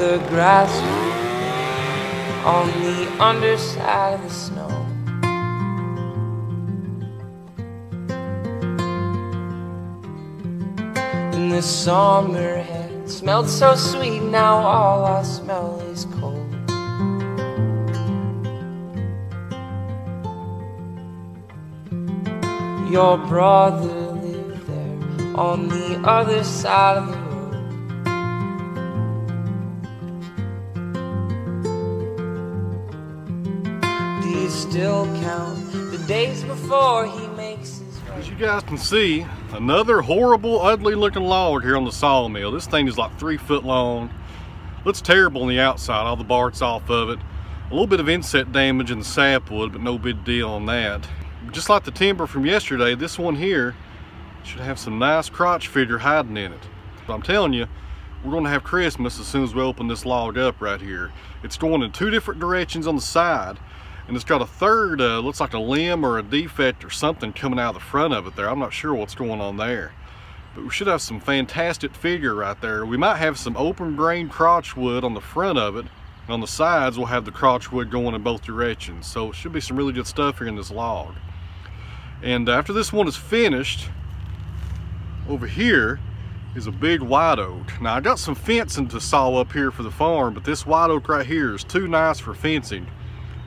the grass on the underside of the snow. And the summer had smelled so sweet, now all I smell is cold. Your brother lived there on the other side of the road. Still count the days before he makes his way. As you guys can see, another horrible, ugly looking log here on the sawmill. This thing is like 3 foot long. Looks terrible on the outside, all the bark's off of it. A little bit of insect damage in the sapwood, but no big deal on that. Just like the timber from yesterday, this one here should have some nice crotch figure hiding in it. But I'm telling you, we're going to have Christmas as soon as we open this log up right here. It's going in two different directions on the side. And it's got a third, looks like a limb or a defect or something coming out of the front of it there. I'm not sure what's going on there. But we should have some fantastic figure right there. We might have some open grain crotchwood on the front of it. And on the sides, we'll have the crotchwood going in both directions. So it should be some really good stuff here in this log. And after this one is finished, over here is a big white oak. Now I got some fencing to saw up here for the farm, but this white oak right here is too nice for fencing.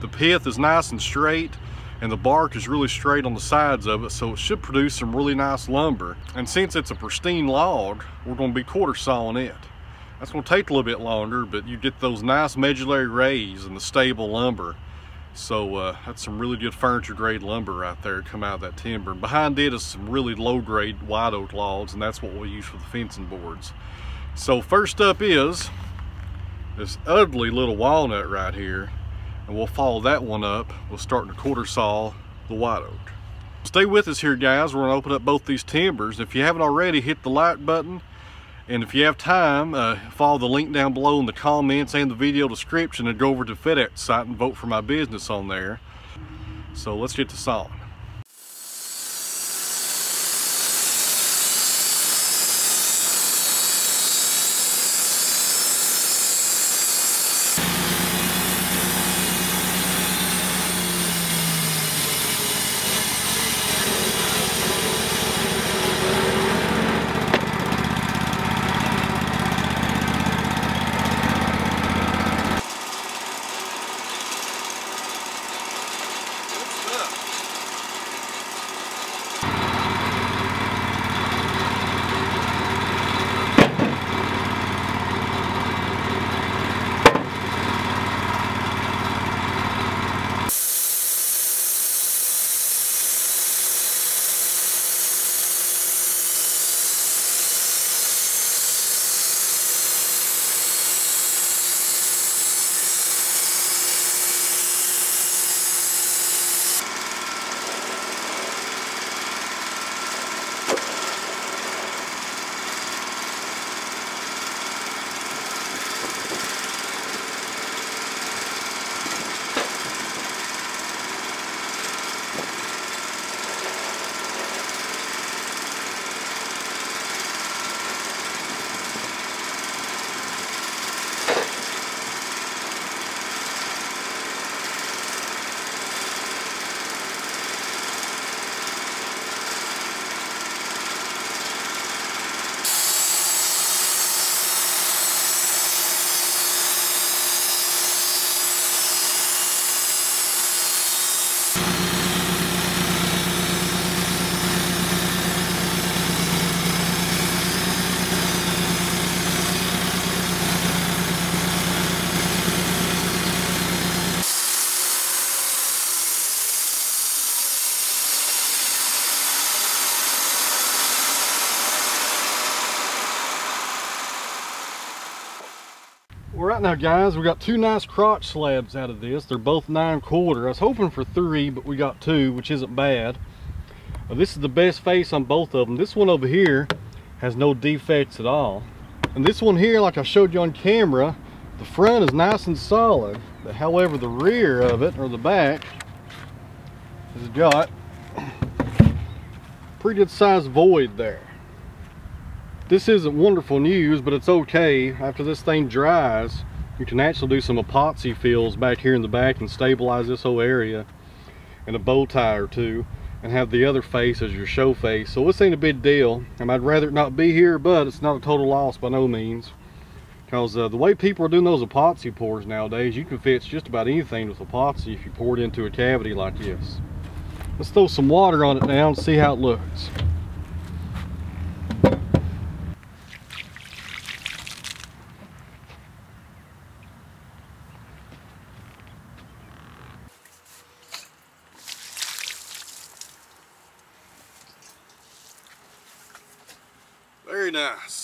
The pith is nice and straight, and the bark is really straight on the sides of it, so it should produce some really nice lumber. And since it's a pristine log, we're going to be quarter sawing it. That's going to take a little bit longer, but you get those nice medullary rays and the stable lumber. So that's some really good furniture grade lumber right there come out of that timber. And behind it is some really low grade white oak logs, and that's what we'll use for the fencing boards. So first up is this ugly little walnut right here. And we'll follow that one up. We'll start to quarter saw the white oak. Stay with us here, guys. We're gonna open up both these timbers. If you haven't already, hit the like button. And if you have time, follow the link down below in the comments and the video description and go over to FedEx site and vote for my business on there. So let's get to sawing. Right now, guys, we got two nice crotch slabs out of this. They're both 9/4. I was hoping for 3, but we got 2, which isn't bad. This is the best face on both of them. This one over here has no defects at all. And this one here, like I showed you on camera, the front is nice and solid. But however, the rear of it, or the back, has got a pretty good sized void there. This isn't wonderful news, but it's okay. After this thing dries, you can actually do some epoxy fills back here in the back and stabilize this whole area, and a bow tie or two, and have the other face as your show face. So this ain't a big deal, and I'd rather it not be here, but it's not a total loss by no means, because the way people are doing those epoxy pours nowadays, you can fix just about anything with epoxy if you pour it into a cavity like this. Let's throw some water on it now and see how it looks. Very nice.